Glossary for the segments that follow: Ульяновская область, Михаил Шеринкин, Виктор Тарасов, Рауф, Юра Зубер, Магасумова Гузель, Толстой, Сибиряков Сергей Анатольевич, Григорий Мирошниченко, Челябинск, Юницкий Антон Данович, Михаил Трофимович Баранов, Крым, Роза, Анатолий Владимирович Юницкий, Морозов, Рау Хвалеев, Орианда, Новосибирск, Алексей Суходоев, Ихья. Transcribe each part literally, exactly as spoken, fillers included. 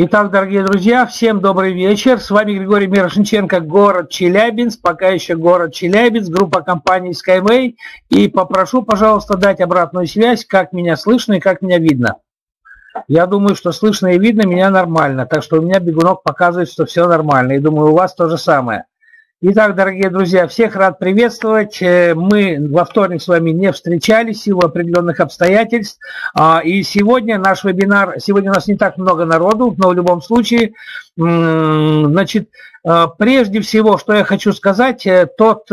Итак, дорогие друзья, всем добрый вечер. С вами Григорий Мирошниченко, город Челябинск, пока еще город Челябинск, группа компании Skyway. И попрошу, пожалуйста, дать обратную связь, как меня слышно и как меня видно. Я думаю, что слышно и видно меня нормально, так что у меня бегунок показывает, что все нормально. И думаю, у вас то же самое. Итак, дорогие друзья, всех рад приветствовать. Мы во вторник с вами не встречались в силу определенных обстоятельств. И сегодня наш вебинар, сегодня у нас не так много народу, но в любом случае, значит, прежде всего, что я хочу сказать, тот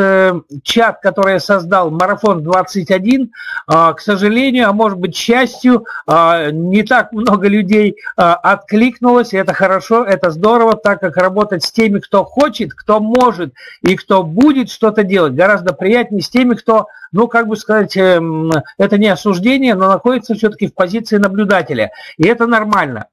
чат, который я создал, Марафон двадцать один, к сожалению, а может быть, к счастью, не так много людей откликнулось. Это хорошо, это здорово, так как работать с теми, кто хочет, кто может и кто будет что-то делать, гораздо приятнее с теми, кто, ну, как бы сказать, это не осуждение, но находится все-таки в позиции наблюдателя. И это нормально.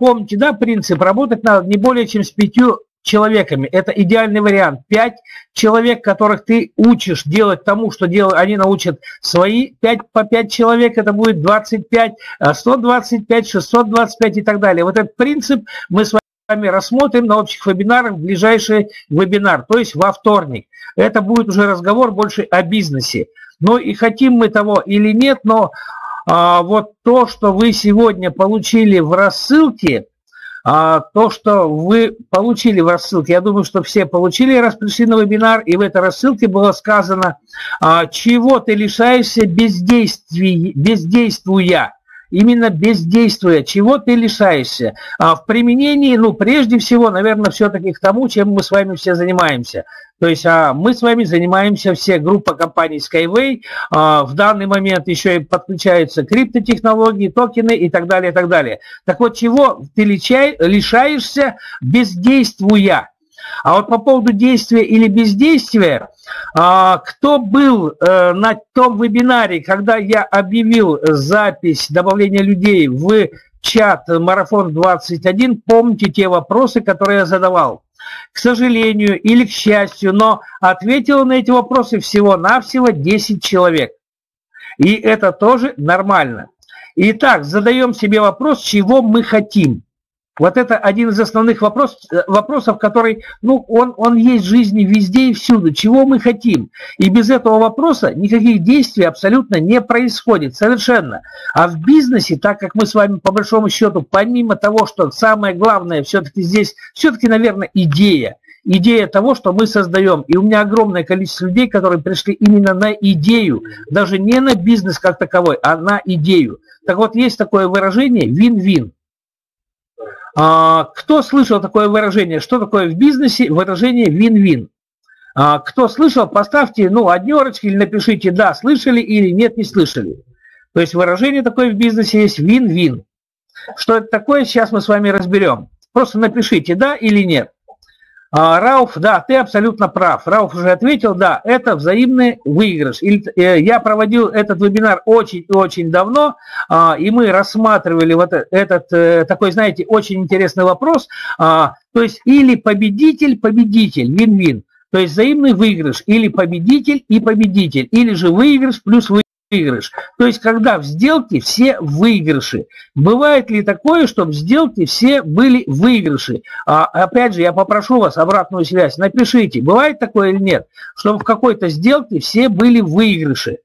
Помните, да, принцип, работать надо не более чем с пятью человеками. Это идеальный вариант. Пять человек, которых ты учишь делать тому, что дел... они научат свои. Пять по пять человек, это будет двадцать пять, сто двадцать пять, шестьсот двадцать пять и так далее. Вот этот принцип мы с вами рассмотрим на общих вебинарах в ближайший вебинар, то есть во вторник. Это будет уже разговор больше о бизнесе. Ну и хотим мы того или нет, но а, вот то, что вы сегодня получили в рассылке, А, то, что вы получили в рассылке, я думаю, что все получили, раз пришли на вебинар, и в этой рассылке было сказано, а, чего ты лишаешься бездействия, бездействуя. Именно бездействуя, чего ты лишаешься. А в применении, ну, прежде всего, наверное, все-таки к тому, чем мы с вами все занимаемся. То есть а, мы с вами занимаемся все, группа компаний Skyway, а, в данный момент еще и подключаются криптотехнологии, токены и так далее, и так далее. Так вот, чего ты лишаешься бездействуя? А вот по поводу действия или бездействия, кто был на том вебинаре, когда я объявил запись добавления людей в чат Марафон двадцать один, помните те вопросы, которые я задавал? К сожалению или к счастью, но ответило на эти вопросы всего-навсего десять человек. И это тоже нормально. Итак, задаем себе вопрос, чего мы хотим. Вот это один из основных вопрос, вопросов, который, ну, он, он есть в жизни везде и всюду. Чего мы хотим? И без этого вопроса никаких действий абсолютно не происходит. Совершенно. А в бизнесе, так как мы с вами, по большому счету, помимо того, что самое главное все-таки здесь, все-таки, наверное, идея. Идея того, что мы создаем. И у меня огромное количество людей, которые пришли именно на идею. Даже не на бизнес как таковой, а на идею. Так вот, есть такое выражение «вин-вин». Кто слышал такое выражение? Что такое в бизнесе выражение «вин-вин»? Кто слышал, поставьте, ну, однерочки или напишите «да, слышали» или «нет, не слышали». То есть выражение такое в бизнесе есть «вин-вин». Что это такое, сейчас мы с вами разберем. Просто напишите «да» или «нет». Рауф, да, ты абсолютно прав. Рауф уже ответил, да, это взаимный выигрыш. Я проводил этот вебинар очень-очень давно, и мы рассматривали вот этот такой, знаете, очень интересный вопрос. То есть или победитель, победитель, вин-вин. То есть взаимный выигрыш, или победитель и победитель, или же выигрыш плюс выигрыш. Выигрыш. То есть, когда в сделке все выигрыши. Бывает ли такое, что в сделке все были выигрыши? А, опять же, я попрошу вас обратную связь. Напишите, бывает такое или нет, чтобы в какой-то сделке все были выигрыши.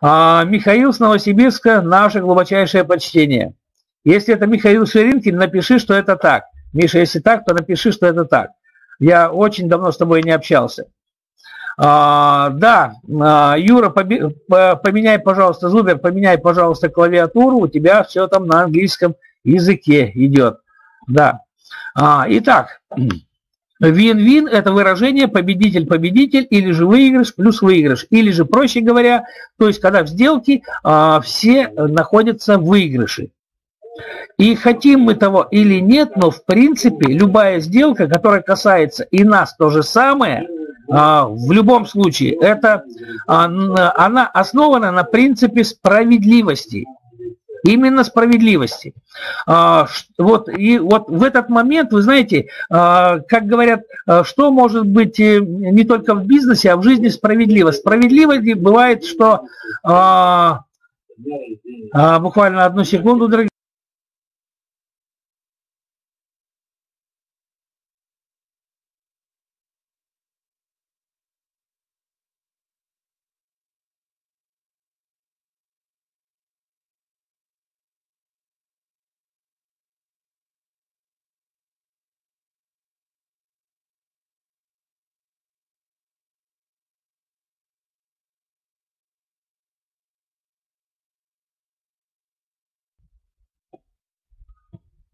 А, Михаил с Новосибирска, наше глубочайшее почтение. Если это Михаил Шеринкин, напиши, что это так. Миша, если так, то напиши, что это так. Я очень давно с тобой не общался. А, да, Юра, поменяй, пожалуйста, Зубер, поменяй, пожалуйста, клавиатуру, у тебя все там на английском языке идет. Да. А, итак, вин-вин – это выражение победитель-победитель или же выигрыш плюс выигрыш. Или же, проще говоря, то есть, когда в сделке а, все находятся выигрыши. И хотим мы того или нет, но в принципе любая сделка, которая касается и нас то же самое – в любом случае, это, она основана на принципе справедливости. Именно справедливости. Вот, и вот в этот момент, вы знаете, как говорят, что может быть не только в бизнесе, а в жизни справедливо. Справедливость бывает, что... Буквально одну секунду, дорогие.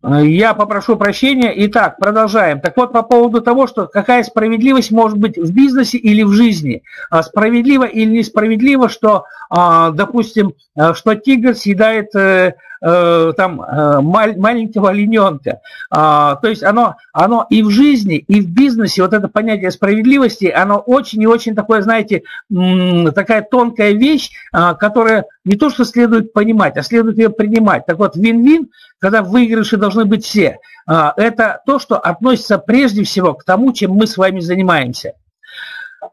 Я попрошу прощения. Итак, продолжаем. Так вот, по поводу того, что какая справедливость может быть в бизнесе или в жизни. Справедливо или несправедливо, что, допустим, что тигр съедает там маленького олененка. То есть оно, оно и в жизни, и в бизнесе, вот это понятие справедливости, оно очень и очень такое, знаете, такая тонкая вещь, которая не то что следует понимать, а следует ее принимать. Так вот, вин-вин, когда выигрыши должны быть все, это то, что относится прежде всего к тому, чем мы с вами занимаемся.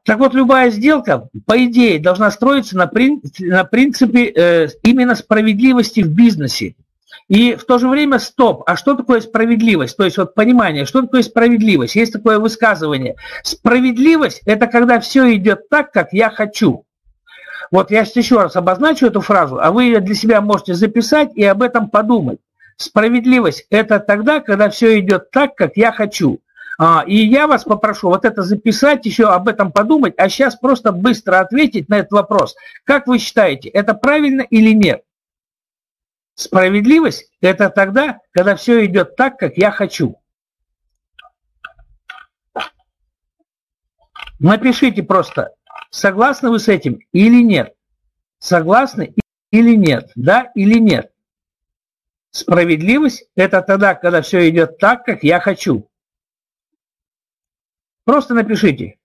Так вот, любая сделка, по идее, должна строиться на, прин... на принципе э, именно справедливости в бизнесе. И в то же время стоп. А что такое справедливость? То есть вот понимание, что такое справедливость? Есть такое высказывание. Справедливость – это когда все идет так, как я хочу. Вот я еще раз обозначу эту фразу, а вы ее для себя можете записать и об этом подумать. Справедливость – это тогда, когда все идет так, как я хочу. И я вас попрошу вот это записать, еще об этом подумать, а сейчас просто быстро ответить на этот вопрос. Как вы считаете, это правильно или нет? Справедливость – это тогда, когда все идет так, как я хочу. Напишите просто, согласны вы с этим или нет. Согласны или нет, да или нет. Справедливость – это тогда, когда все идет так, как я хочу. Просто напишите.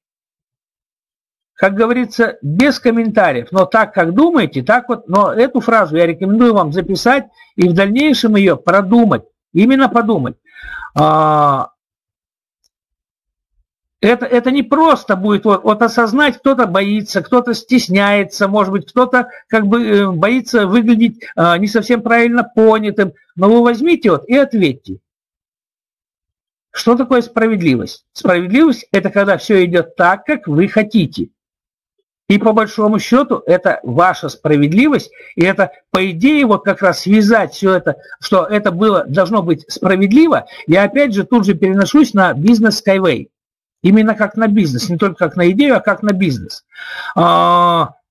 Как говорится, без комментариев, но так, как думаете, так вот, но эту фразу я рекомендую вам записать и в дальнейшем ее продумать, именно подумать. Это, это не просто будет вот, вот осознать, кто-то боится, кто-то стесняется, может быть, кто-то как бы боится выглядеть не совсем правильно понятым, но вы возьмите вот и ответьте. Что такое справедливость? Справедливость – это когда все идет так, как вы хотите. И по большому счету это ваша справедливость, и это, по идее, вот как раз связать все это, что это было, должно быть справедливо, я опять же тут же переношусь на бизнес Skyway. Именно как на бизнес, не только как на идею, а как на бизнес.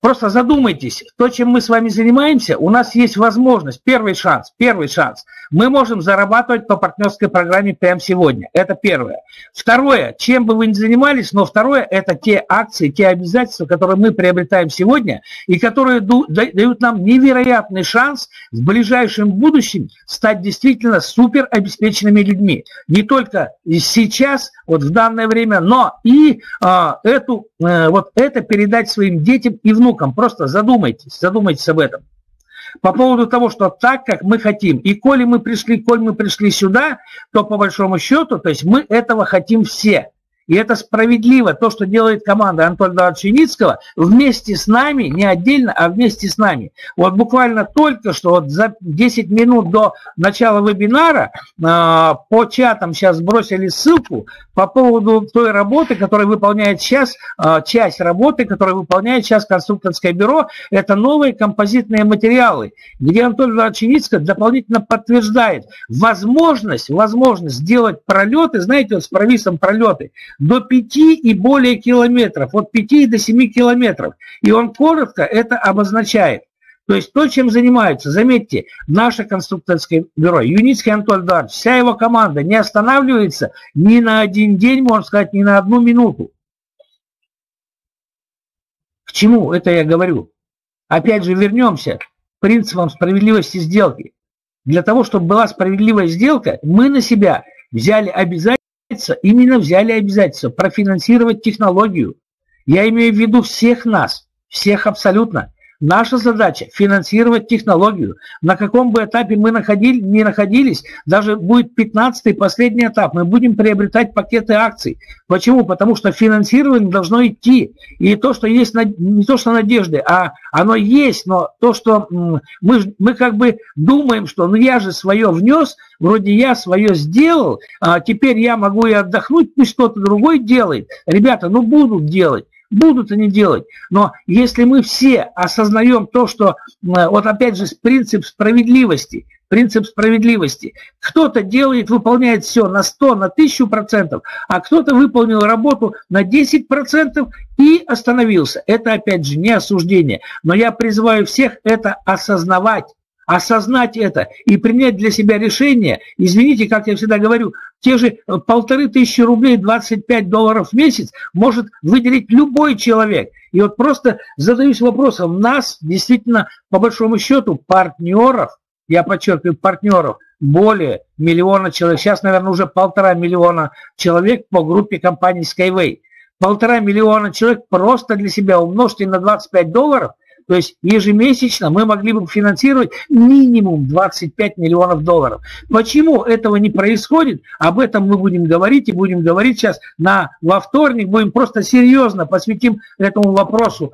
Просто задумайтесь, то, чем мы с вами занимаемся, у нас есть возможность, первый шанс, первый шанс. Мы можем зарабатывать по партнерской программе прямо сегодня. Это первое. Второе, чем бы вы ни занимались, но второе, это те акции, те обязательства, которые мы приобретаем сегодня и которые дают нам невероятный шанс в ближайшем будущем стать действительно супер обеспеченными людьми. Не только сейчас, вот в данное время, но и э, эту, э, вот это передать своим детям и внукам. Просто задумайтесь, задумайтесь об этом. По поводу того, что так, как мы хотим. И коли мы пришли, коль мы пришли сюда, то по большому счету, то есть мы этого хотим все. И это справедливо, то, что делает команда Анатолия Владимировича Юницкого вместе с нами, не отдельно, а вместе с нами. Вот буквально только что, вот за десять минут до начала вебинара, э, по чатам сейчас сбросили ссылку по поводу той работы, которая выполняет сейчас, э, часть работы, которую выполняет сейчас конструкторское бюро, это новые композитные материалы, где Анатолий Владимирович Юницкий дополнительно подтверждает возможность, возможность сделать пролеты, знаете, вот с провисом пролеты, до пяти и более километров, от пяти до семи километров. И он коротко это обозначает. То есть то, чем занимаются, заметьте, наше конструкторское бюро, Юницкий Антон Данович, вся его команда не останавливается ни на один день, можно сказать, ни на одну минуту. К чему это я говорю? Опять же, вернемся к принципам справедливости сделки. Для того, чтобы была справедливая сделка, мы на себя взяли обязательно, именно взяли обязательство профинансировать технологию. Я имею в виду всех нас, всех абсолютно. Наша задача – финансировать технологию. На каком бы этапе мы находили, не находились, даже будет пятнадцатый, последний этап, мы будем приобретать пакеты акций. Почему? Потому что финансирование должно идти. И то, что есть, не то, что надежды, а оно есть, но то, что мы, мы как бы думаем, что ну я же свое внес, вроде я свое сделал, а теперь я могу и отдохнуть, пусть кто-то другой делает. Ребята, ну будут делать. Будут они делать. Но если мы все осознаем то, что, вот опять же, принцип справедливости, принцип справедливости, кто-то делает, выполняет все на сто, на тысячу процентов, а кто-то выполнил работу на десять процентов и остановился. Это, опять же, не осуждение. Но я призываю всех это осознавать. осознать это и принять для себя решение, извините, как я всегда говорю, те же полторы тысячи рублей, двадцать пять долларов в месяц может выделить любой человек. И вот просто задаюсь вопросом, нас действительно, по большому счету, партнеров, я подчеркиваю, партнеров, более миллиона человек, сейчас, наверное, уже полтора миллиона человек по группе компании Skyway. Полтора миллиона человек просто для себя умножьте на двадцать пять долларов, то есть ежемесячно мы могли бы финансировать минимум двадцать пять миллионов долларов. Почему этого не происходит, об этом мы будем говорить и будем говорить сейчас на, во вторник, будем просто серьезно посвятим этому вопросу.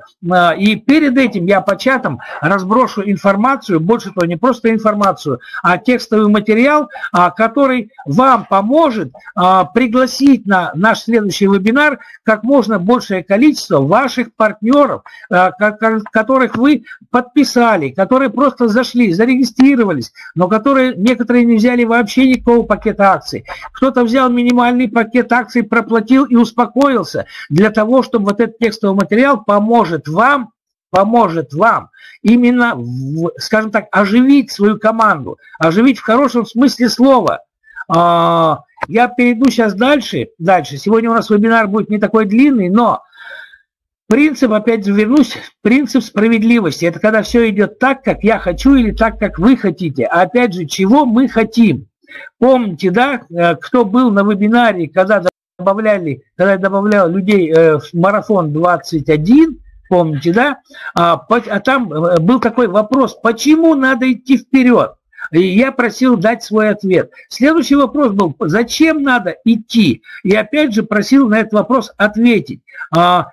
И перед этим я по чатам разброшу информацию, больше того, не просто информацию, а текстовый материал, который вам поможет пригласить на наш следующий вебинар как можно большее количество ваших партнеров, которые которых вы подписали, которые просто зашли, зарегистрировались, но которые некоторые не взяли вообще никакого пакета акций. Кто-то взял минимальный пакет акций, проплатил и успокоился для того, чтобы вот этот текстовый материал поможет вам, поможет вам именно, скажем так, оживить свою команду, оживить в хорошем смысле слова. Я перейду сейчас дальше. Дальше. Сегодня у нас вебинар будет не такой длинный, но... Принцип, опять же вернусь, принцип справедливости. Это когда все идет так, как я хочу, или так, как вы хотите. А опять же, чего мы хотим? Помните, да, кто был на вебинаре, когда добавляли, когда я добавлял людей в марафон двадцать один, помните, да? А, а там был такой вопрос, почему надо идти вперед? И я просил дать свой ответ. Следующий вопрос был, зачем надо идти? И опять же просил на этот вопрос ответить.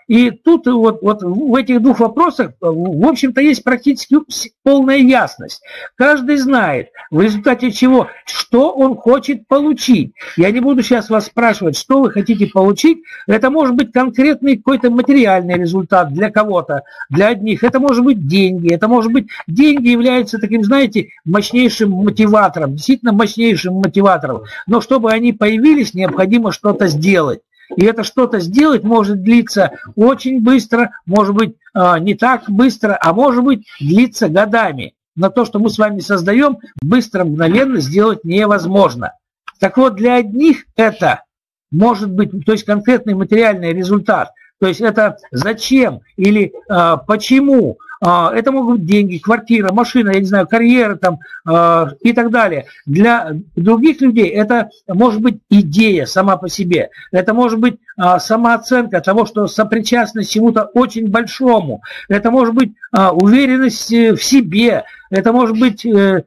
И тут вот, вот в этих двух вопросах, в общем-то, есть практически полная ясность. Каждый знает, в результате чего, что он хочет получить. Я не буду сейчас вас спрашивать, что вы хотите получить. Это может быть конкретный какой-то материальный результат для кого-то, для одних. Это может быть деньги. Это может быть деньги являются таким, знаете, мощнейшим мотиватором, действительно мощнейшим мотиватором. Но чтобы они появились, необходимо что-то сделать. И это что-то сделать может длиться очень быстро, может быть не так быстро, а может быть длиться годами. Но то, что мы с вами создаем, быстро, мгновенно сделать невозможно. Так вот, для одних это может быть, то есть конкретный материальный результат. То есть это зачем или э, почему. Э, это могут быть деньги, квартира, машина, я не знаю, карьера там, э, и так далее. Для других людей это может быть идея сама по себе. Это может быть э, самооценка того, что сопричастность к чему-то очень большому. Это может быть э, уверенность в себе. Это может быть... Э,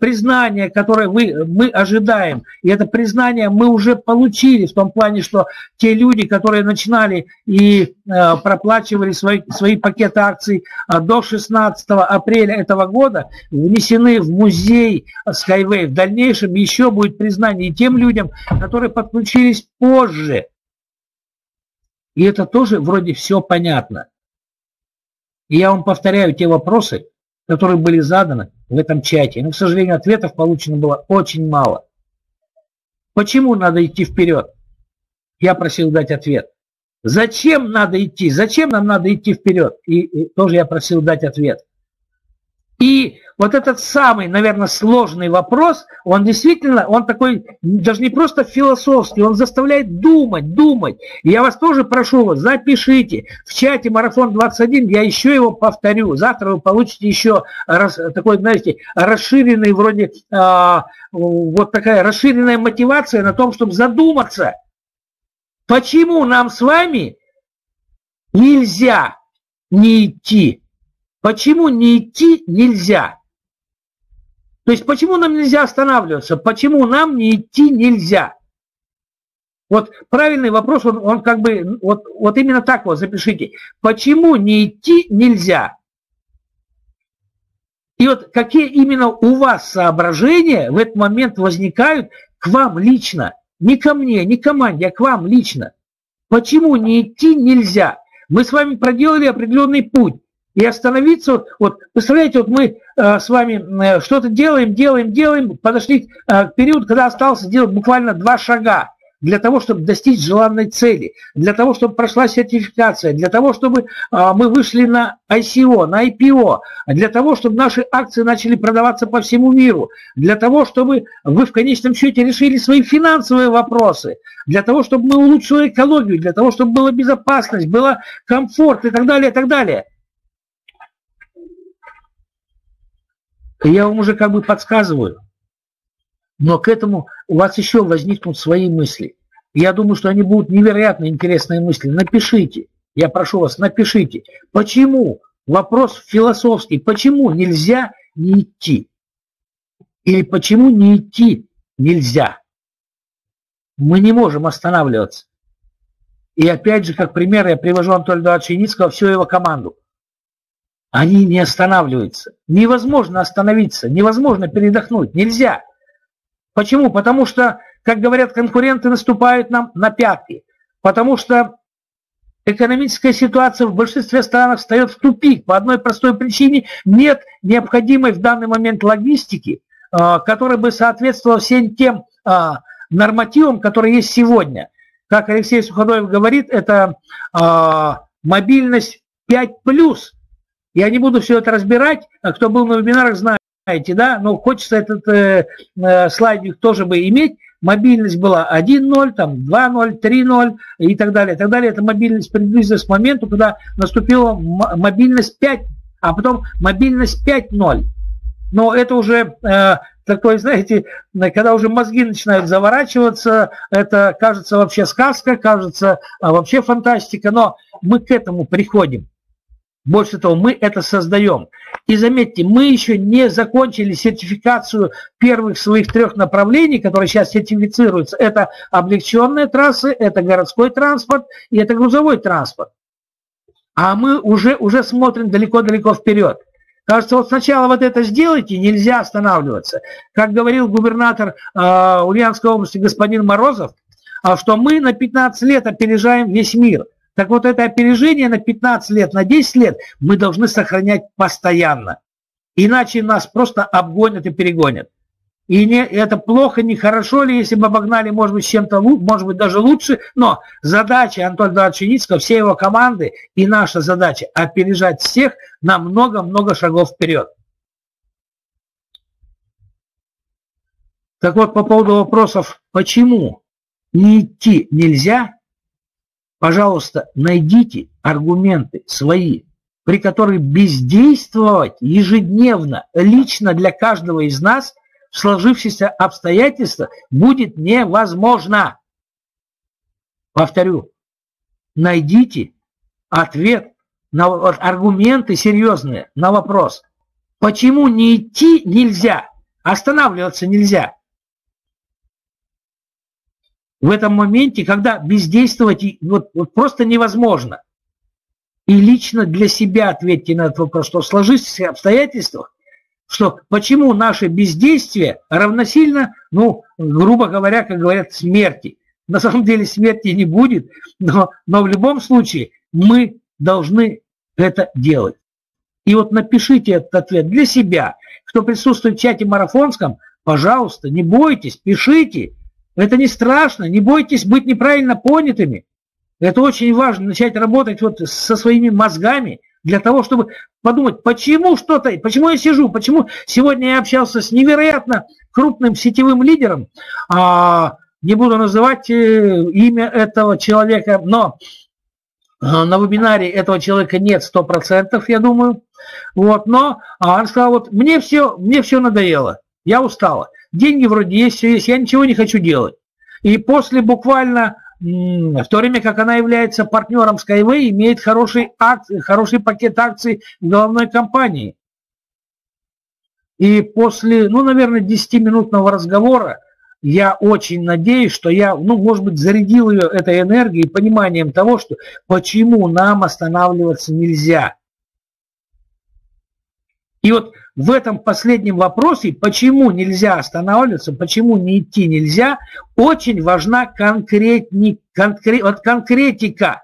признание, которое вы, мы ожидаем. И это признание мы уже получили в том плане, что те люди, которые начинали и э, проплачивали свои, свои пакеты акций э, до шестнадцатого апреля этого года, внесены в музей Skyway. В дальнейшем еще будет признание и тем людям, которые подключились позже. И это тоже вроде все понятно. И я вам повторяю те вопросы, которые были заданы в этом чате. Но, к сожалению, ответов получено было очень мало. Почему надо идти вперед? Я просил дать ответ. Зачем надо идти? Зачем нам надо идти вперед? И, и тоже я просил дать ответ. И вот этот самый, наверное, сложный вопрос, он действительно, он такой, даже не просто философский, он заставляет думать, думать. И я вас тоже прошу, вот, запишите. В чате «Марафон двадцать один» я еще его повторю. Завтра вы получите еще раз, такой, знаете, расширенный, вроде, э, вот такая расширенная мотивация на том, чтобы задуматься, почему нам с вами нельзя не идти. Почему не идти нельзя? То есть, почему нам нельзя останавливаться? Почему нам не идти нельзя? Вот правильный вопрос, он, он как бы, вот, вот именно так вот запишите. Почему не идти нельзя? И вот какие именно у вас соображения в этот момент возникают к вам лично? Не ко мне, не команде, а к вам лично. Почему не идти нельзя? Мы с вами проделали определенный путь. И остановиться, вот, вот представляете, вот мы э, с вами э, что-то делаем, делаем, делаем, подошли э, к периоду, когда осталось делать буквально два шага. для того, чтобы достичь желанной цели, для того, чтобы прошла сертификация, для того, чтобы мы вышли на ай си о, на ай пи о, для того, чтобы наши акции начали продаваться по всему миру, для того, чтобы вы в конечном счете решили свои финансовые вопросы, для того, чтобы мы улучшили экологию, для того, чтобы была безопасность, был комфорт и так далее, и так далее. Я вам уже как бы подсказываю. Но к этому у вас еще возникнут свои мысли. Я думаю, что они будут невероятно интересные мысли. Напишите, я прошу вас, напишите, почему, вопрос философский, почему нельзя не идти? Или почему не идти нельзя? Мы не можем останавливаться. И опять же, как пример, я привожу Анатолия Владимировича Юницкого, всю его команду. Они не останавливаются. Невозможно остановиться, невозможно передохнуть, нельзя. Почему? Потому что, как говорят конкуренты, наступают нам на пятки. Потому что экономическая ситуация в большинстве стран встает в тупик. По одной простой причине: нет необходимой в данный момент логистики, которая бы соответствовала всем тем нормативам, которые есть сегодня. Как Алексей Суходоев говорит, это мобильность пять плюс. Я не буду все это разбирать, кто был на вебинарах, знает. Да, но хочется этот э, э, слайдик тоже бы иметь. Мобильность была один ноль, там два ноль, три ноль и так далее, и так далее. Это мобильность приблизилась к моменту, когда наступила мобильность пять, а потом мобильность пять ноль. Но это уже э, такой, знаете, когда уже мозги начинают заворачиваться, это кажется вообще сказка, кажется вообще фантастика, но мы к этому приходим. Больше того, мы это создаем. И заметьте, мы еще не закончили сертификацию первых своих трех направлений, которые сейчас сертифицируются. Это облегченные трассы, это городской транспорт и это грузовой транспорт. А мы уже, уже смотрим далеко-далеко вперед. Кажется, вот сначала вот это сделайте, нельзя останавливаться. Как говорил губернатор э, Ульяновской области господин Морозов, что мы на пятнадцать лет опережаем весь мир. Так вот, это опережение на пятнадцать лет, на десять лет мы должны сохранять постоянно. Иначе нас просто обгонят и перегонят. И не, это плохо, нехорошо ли, если бы обогнали, может быть, чем-то, может быть, даже лучше. Но задача Анатолия Владимировича Юницкого, всей его команды и наша задача – опережать всех на много-много шагов вперед. Так вот, по поводу вопросов, почему не идти нельзя, пожалуйста, найдите аргументы свои, при которых бездействовать ежедневно, лично для каждого из нас, в сложившихся обстоятельствах будет невозможно. Повторю, найдите ответ, на аргументы серьезные на вопрос, почему не идти нельзя, останавливаться нельзя. В этом моменте, когда бездействовать вот, вот просто невозможно. И лично для себя ответьте на этот вопрос, что в сложившихся обстоятельствах, что почему наше бездействие равносильно, ну, грубо говоря, как говорят, смерти. На самом деле смерти не будет, но, но в любом случае мы должны это делать. И вот напишите этот ответ для себя. Кто присутствует в чате марафонском, пожалуйста, не бойтесь, пишите. Это не страшно, не бойтесь быть неправильно понятыми. Это очень важно, начать работать вот со своими мозгами, для того, чтобы подумать, почему что-то, почему я сижу, почему сегодня я общался с невероятно крупным сетевым лидером, а, не буду называть имя этого человека, но на вебинаре этого человека нет сто процентов, я думаю. Вот, но он сказал, вот мне все, мне все надоело, я устала. Деньги вроде есть, все есть, я ничего не хочу делать. И после буквально, в то время как она является партнером Skyway, имеет хороший, акци, хороший пакет акций головной компании. И после, ну, наверное, десятиминутного разговора, я очень надеюсь, что я, ну, может быть, зарядил ее этой энергией, пониманием того, что почему нам останавливаться нельзя. И вот в этом последнем вопросе, почему нельзя останавливаться, почему не идти нельзя, очень важна конкретни, конкрет, вот конкретика.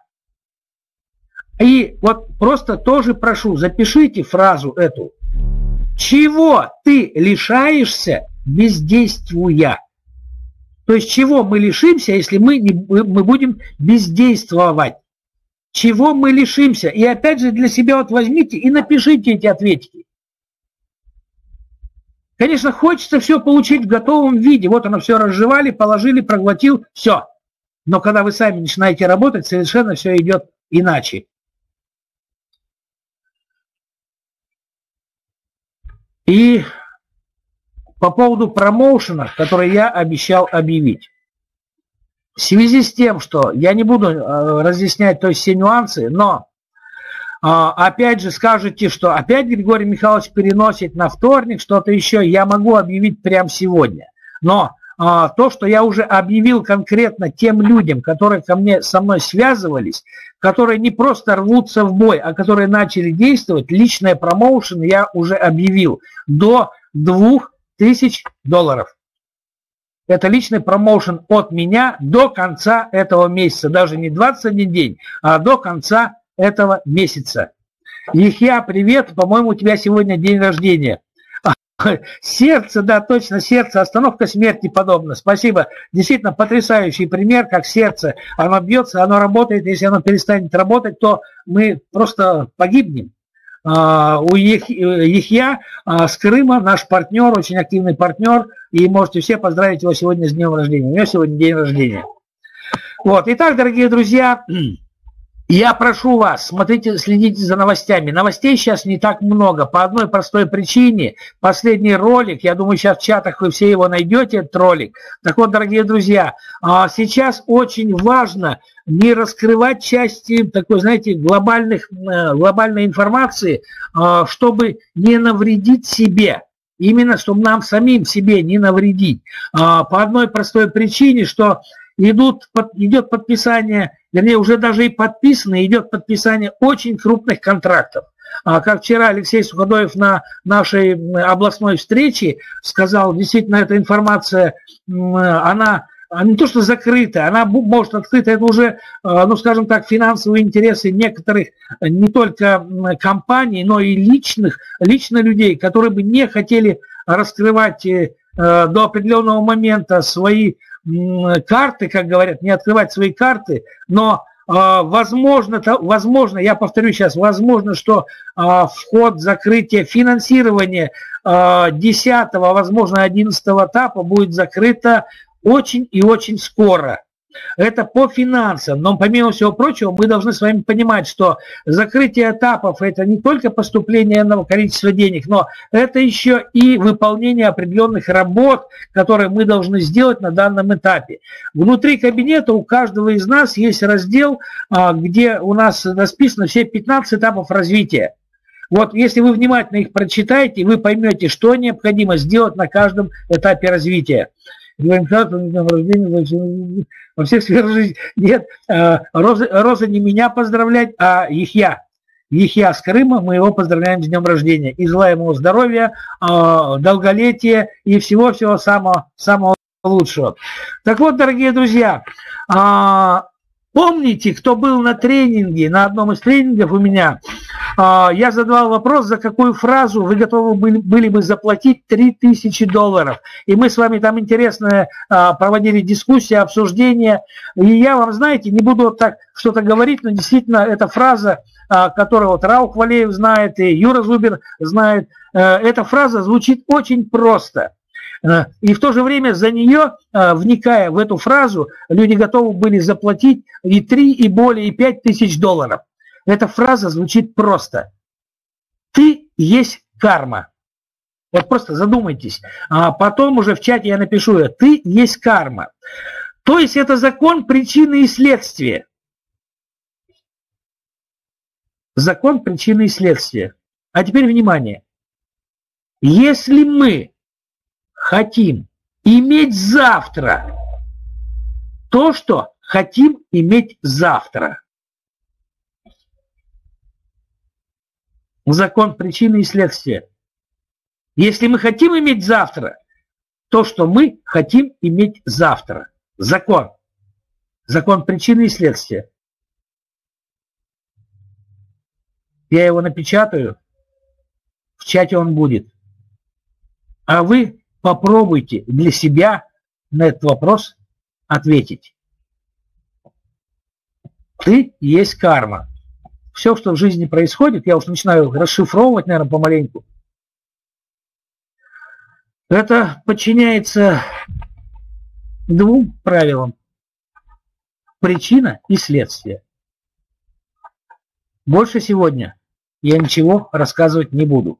И вот просто тоже прошу, запишите фразу эту. Чего ты лишаешься, бездействуя? То есть чего мы лишимся, если мы, не, мы будем бездействовать? Чего мы лишимся? И опять же для себя вот возьмите и напишите эти ответики. Конечно, хочется все получить в готовом виде. Вот оно все разжевали, положили, проглотил, все. Но когда вы сами начинаете работать, совершенно все идет иначе. И по поводу промоушена, который я обещал объявить. В связи с тем, что я не буду разъяснять, то есть все нюансы, но опять же скажете, что опять Григорий Михайлович переносит на вторник, что-то еще, я могу объявить прямо сегодня. Но то, что я уже объявил конкретно тем людям, которые ко мне, со мной связывались, которые не просто рвутся в бой, а которые начали действовать, личные промоушены я уже объявил до двух тысяч долларов. Это личный промоушен от меня до конца этого месяца, даже не двадцать один день, а до конца этого месяца. Ихья, привет, по-моему, у тебя сегодня день рождения. Сердце, да, точно, сердце, остановка смерти подобна. Спасибо. Действительно, потрясающий пример, как сердце. Оно бьется, оно работает. Если оно перестанет работать, то мы просто погибнем. У Ихья с Крыма, наш партнер, очень активный партнер. И можете все поздравить его сегодня с днем рождения. У него сегодня день рождения. Вот. Итак, дорогие друзья, я прошу вас, смотрите, следите за новостями. Новостей сейчас не так много. По одной простой причине. Последний ролик, я думаю, сейчас в чатах вы все его найдете, этот ролик. Так вот, дорогие друзья, сейчас очень важно не раскрывать части такой, знаете, глобальных, глобальной информации, чтобы не навредить себе. Именно, чтобы нам самим себе не навредить. По одной простой причине, что... Идут, под, идет подписание, вернее, уже даже и подписано, идет подписание очень крупных контрактов. А, как вчера Алексей Суходоев на нашей областной встрече сказал, действительно, эта информация, она, она не то что закрыта, она может открыта, это уже, ну, скажем так, финансовые интересы некоторых, не только компаний, но и личных, лично людей, которые бы не хотели раскрывать до определенного момента свои карты, как говорят, не открывать свои карты, но э, возможно, то, возможно, я повторю сейчас, возможно, что э, вход, закрытие, финансирование э, десятого, возможно, одиннадцатого этапа будет закрыто очень и очень скоро. Это по финансам, но помимо всего прочего мы должны с вами понимать, что закрытие этапов это не только поступление одного количества денег, но это еще и выполнение определенных работ, которые мы должны сделать на данном этапе. Внутри кабинета у каждого из нас есть раздел, где у нас расписаны все пятнадцать этапов развития. Вот если вы внимательно их прочитаете, вы поймете, что необходимо сделать на каждом этапе развития. Во всех сферах жизни. Нет, Роза, Роза не меня поздравлять, а Ихья. Ихья с Крыма, мы его поздравляем с днем рождения. И желаем ему здоровья, долголетия и всего-всего самого, самого лучшего. Так вот, дорогие друзья, помните, кто был на тренинге, на одном из тренингов у меня, я задавал вопрос, за какую фразу вы готовы были бы заплатить три тысячи долларов. И мы с вами там интересно проводили дискуссии, обсуждения. И я вам, знаете, не буду вот так что-то говорить, но действительно эта фраза, которую вот Рау Хвалеев знает и Юра Зубер знает, эта фраза звучит очень просто. И в то же время за нее, вникая в эту фразу, люди готовы были заплатить и три, и более, и пять тысяч долларов. Эта фраза звучит просто. Ты есть карма. Вот просто задумайтесь. А потом уже в чате я напишу ее. Ты есть карма. То есть это закон причины и следствия. Закон причины и следствия. А теперь внимание. Если мы хотим иметь завтра то, что хотим иметь завтра. Закон причины и следствия. Если мы хотим иметь завтра то, что мы хотим иметь завтра. Закон. Закон причины и следствия. Я его напечатаю. В чате он будет. А вы попробуйте для себя на этот вопрос ответить. Ты есть карма. Все, что в жизни происходит, я уж начинаю расшифровывать, наверное, помаленьку. Это подчиняется двум правилам. Причина и следствие. Больше сегодня я ничего рассказывать не буду.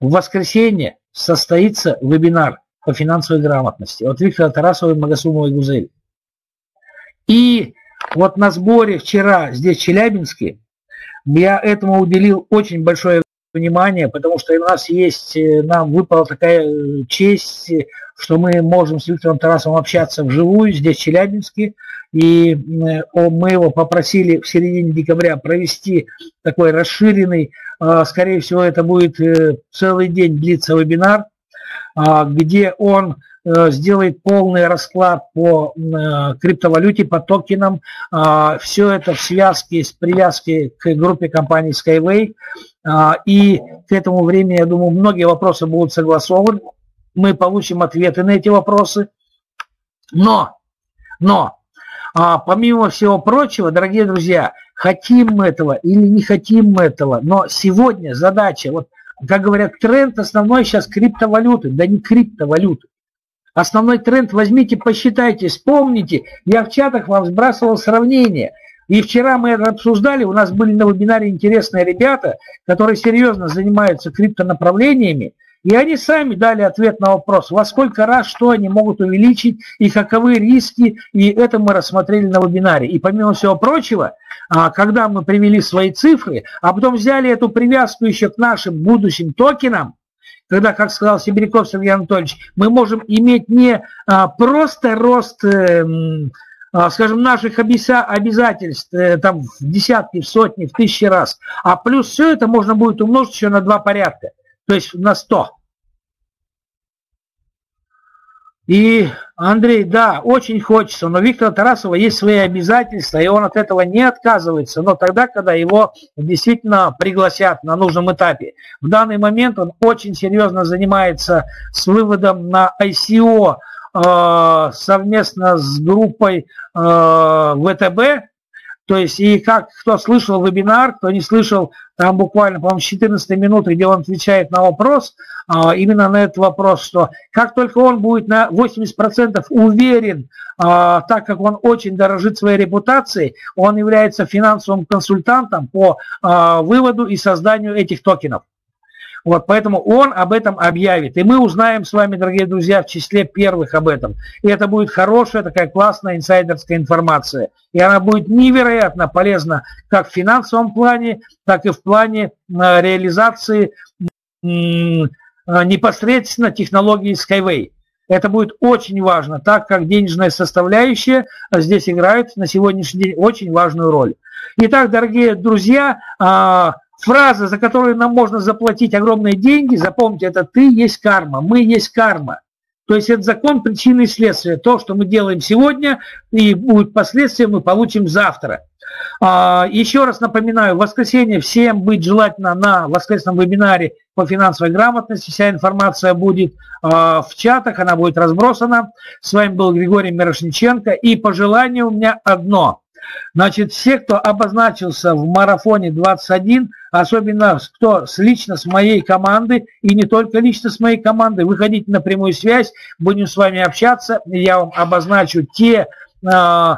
В воскресенье состоится вебинар по финансовой грамотности от Виктора Тарасова и Магасумовой Гузель. И вот на сборе вчера здесь, в Челябинске, я этому уделил очень большое внимание, потому что у нас есть, нам выпала такая честь, что мы можем с Виктором Тарасовым общаться вживую здесь, в Челябинске. И мы его попросили в середине декабря провести такой расширенный, скорее всего, это будет целый день длиться вебинар, где он сделает полный расклад по криптовалюте, по токенам. Все это в связке с привязкой к группе компаний Skyway. И к этому времени, я думаю, многие вопросы будут согласованы. Мы получим ответы на эти вопросы. Но, но, А помимо всего прочего, дорогие друзья, хотим мы этого или не хотим мы этого, но сегодня задача, вот, как говорят, тренд основной сейчас криптовалюты, да не криптовалюты. Основной тренд возьмите, посчитайте, вспомните. Я в чатах вам сбрасывал сравнение. И вчера мы это обсуждали, у нас были на вебинаре интересные ребята, которые серьезно занимаются криптонаправлениями. И они сами дали ответ на вопрос, во сколько раз, что они могут увеличить и каковы риски. И это мы рассмотрели на вебинаре. И помимо всего прочего, когда мы привели свои цифры, а потом взяли эту привязку еще к нашим будущим токенам, когда, как сказал Сибиряков Сергей Анатольевич, мы можем иметь не просто рост, скажем, наших обязательств там, в десятки, в сотни, в тысячи раз, а плюс все это можно будет умножить еще на два порядка. То есть на сто. И, Андрей, да, очень хочется, но Виктора Тарасова есть свои обязательства, и он от этого не отказывается, но тогда, когда его действительно пригласят на нужном этапе. В данный момент он очень серьезно занимается с выводом на ай си о э, совместно с группой э, вэ тэ бэ. То есть, и как, кто слышал вебинар, кто не слышал, там буквально, по-моему, четырнадцатой минуты, где он отвечает на вопрос, именно на этот вопрос, что как только он будет на восемьдесят процентов уверен, так как он очень дорожит своей репутацией, он является финансовым консультантом по выводу и созданию этих токенов. Вот, поэтому он об этом объявит. И мы узнаем с вами, дорогие друзья, в числе первых об этом. И это будет хорошая, такая классная инсайдерская информация. И она будет невероятно полезна как в финансовом плане, так и в плане реализации непосредственно технологии Skyway. Это будет очень важно, так как денежная составляющая здесь играет на сегодняшний день очень важную роль. Итак, дорогие друзья, фраза, за которую нам можно заплатить огромные деньги, запомните, это «ты есть карма», «мы есть карма». То есть это закон причины и следствия. То, что мы делаем сегодня, и будет последствия, мы получим завтра. Еще раз напоминаю, в воскресенье всем быть желательно на воскресном вебинаре по финансовой грамотности. Вся информация будет в чатах, она будет разбросана. С вами был Григорий Мирошниченко. И пожелание у меня одно. Значит, все, кто обозначился в марафоне двадцать один, особенно кто лично с моей команды, и не только лично с моей команды, выходите на прямую связь, будем с вами общаться, я вам обозначу те, э,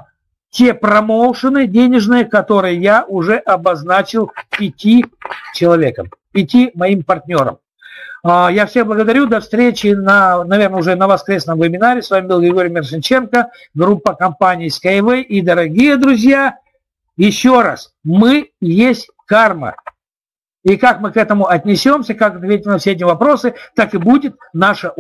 те промоушены денежные, которые я уже обозначил пяти человекам, пяти моим партнерам. Я всех благодарю. До встречи, на, наверное, уже на воскресном вебинаре. С вами был Григорий Мирошниченко, группа компании Skyway. И, дорогие друзья, еще раз, мы есть карма. И как мы к этому отнесемся, как ответим на все эти вопросы, так и будет наша